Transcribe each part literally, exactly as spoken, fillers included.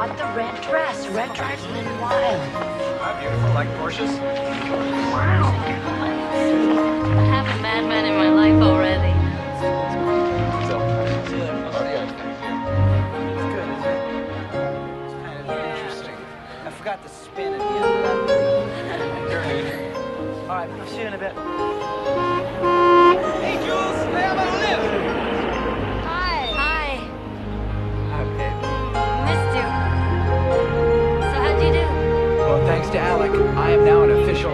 bought the red dress. Red dress has been wild. How beautiful, like Porsches? Wow. I have a madman in my life already. I forgot to spin it. All right, I'll see you in a bit. Hey, Jules, may I have a lift? Thanks to Alec, I am now an official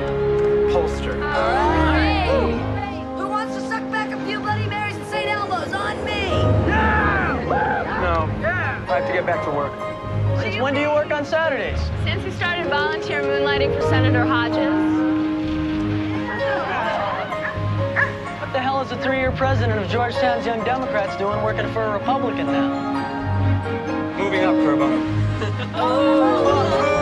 pollster. All right. All right. Who wants to suck back a few Bloody Marys at Saint Elmo's? On me! Yeah! No. Yeah. I have to get back to work. Since when do you work on Saturdays? Since we started volunteer moonlighting for Senator Hodges. What the hell is the three-year president of Georgetown's Young Democrats doing working for a Republican now? Moving up, Turbo. Oh!